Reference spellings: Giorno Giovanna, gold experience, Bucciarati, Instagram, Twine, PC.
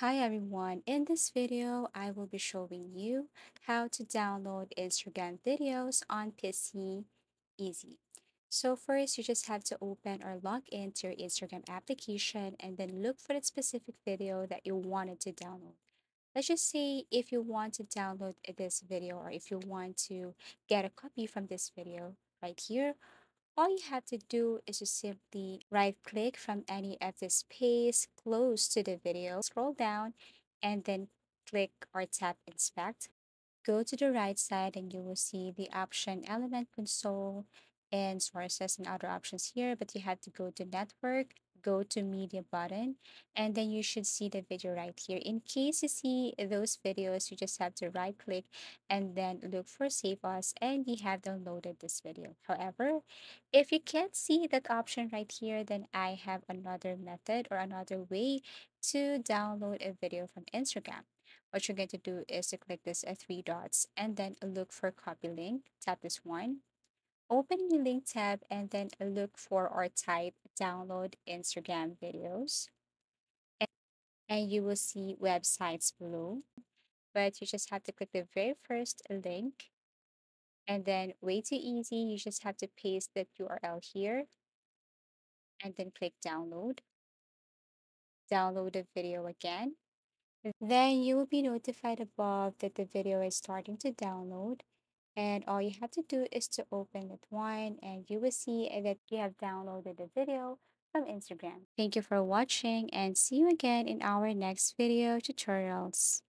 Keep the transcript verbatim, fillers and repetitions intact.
Hi everyone, in this video, I will be showing you how to download Instagram videos on P C easy. So first, you just have to open or log into your Instagram application and then look for the specific video that you wanted to download. Let's just say if you want to download this video or if you want to get a copy from this video right here, all you have to do is to simply right click from any of the space close to the video, scroll down and then click or tap inspect. Go to the right side and you will see the option element console and sources and other options here, but you have to go to network, go to media button, and then you should see the video right here. In case you see those videos, you just have to right click and then look for save as, and you have downloaded this video. However, if you can't see that option right here, then I have another method or another way to download a video from Instagram. What you're going to do is to click this three dots and then look for copy link, tap this one, open the link tab, and then look for or type download Instagram videos, and, and you will see websites below, but you just have to click the very first link and then way too easy, you just have to paste that U R L here and then click download download the video again. Then you will be notified above that the video is starting to download. And all you have to do is to open the Twine and you will see that you have downloaded the video from Instagram. Thank you for watching and see you again in our next video tutorials.